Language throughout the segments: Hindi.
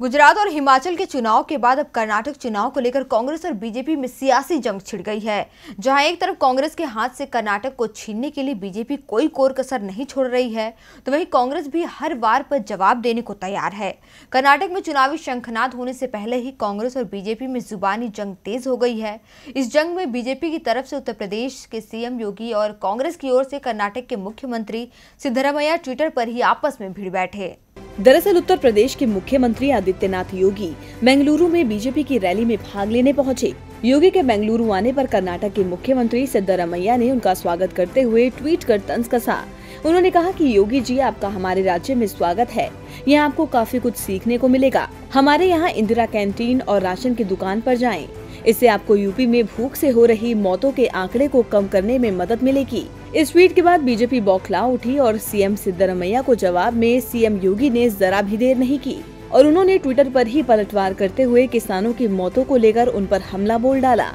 गुजरात और हिमाचल के चुनाव के बाद अब कर्नाटक चुनाव को लेकर कांग्रेस और बीजेपी में सियासी जंग छिड़ गई है। जहां एक तरफ कांग्रेस के हाथ से कर्नाटक को छीनने के लिए बीजेपी कोई कोर कसर नहीं छोड़ रही है, तो वहीं कांग्रेस भी हर वार पर जवाब देने को तैयार है। कर्नाटक में चुनावी शंखनाद होने से पहले ही कांग्रेस और बीजेपी में जुबानी जंग तेज हो गई है। इस जंग में बीजेपी की तरफ से उत्तर प्रदेश के सीएम योगी और कांग्रेस की ओर से कर्नाटक के मुख्यमंत्री सिद्धारमैया ट्विटर पर ही आपस में भिड़ बैठे। दरअसल उत्तर प्रदेश के मुख्यमंत्री आदित्यनाथ योगी बेंगलुरु में बीजेपी की रैली में भाग लेने पहुंचे। योगी के बेंगलुरु आने पर कर्नाटक के मुख्यमंत्री सिद्धारमैया ने उनका स्वागत करते हुए ट्वीट कर तंज कसा। उन्होंने कहा कि योगी जी आपका हमारे राज्य में स्वागत है, यहाँ आपको काफी कुछ सीखने को मिलेगा। हमारे यहाँ इंदिरा कैंटीन और राशन की दुकान पर जाएं, इससे आपको यूपी में भूख से हो रही मौतों के आंकड़े को कम करने में मदद मिलेगी। इस ट्वीट के बाद बीजेपी बौखला उठी और सीएम सिद्धारमैया को जवाब में सीएम योगी ने जरा भी देर नहीं की और उन्होंने ट्विटर पर ही पलटवार करते हुए किसानों की मौतों को लेकर उन पर हमला बोल डाला।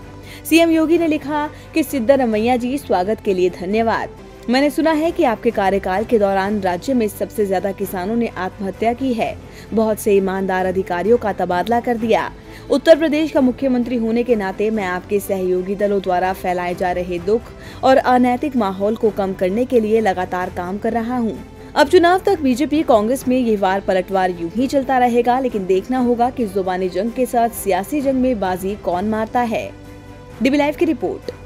सीएम योगी ने लिखा कि सिद्धारमैया जी स्वागत के लिए धन्यवाद। मैंने सुना है कि आपके कार्यकाल के दौरान राज्य में सबसे ज्यादा किसानों ने आत्महत्या की है, बहुत से ईमानदार अधिकारियों का तबादला कर दिया। उत्तर प्रदेश का मुख्यमंत्री होने के नाते मैं आपके सहयोगी दलों द्वारा फैलाए जा रहे दुख और अनैतिक माहौल को कम करने के लिए लगातार काम कर रहा हूं। अब चुनाव तक बीजेपी कांग्रेस में ये वार पलटवार यूं ही चलता रहेगा, लेकिन देखना होगा कि जुबानी जंग के साथ सियासी जंग में बाजी कौन मारता है। डीबी लाइव की रिपोर्ट।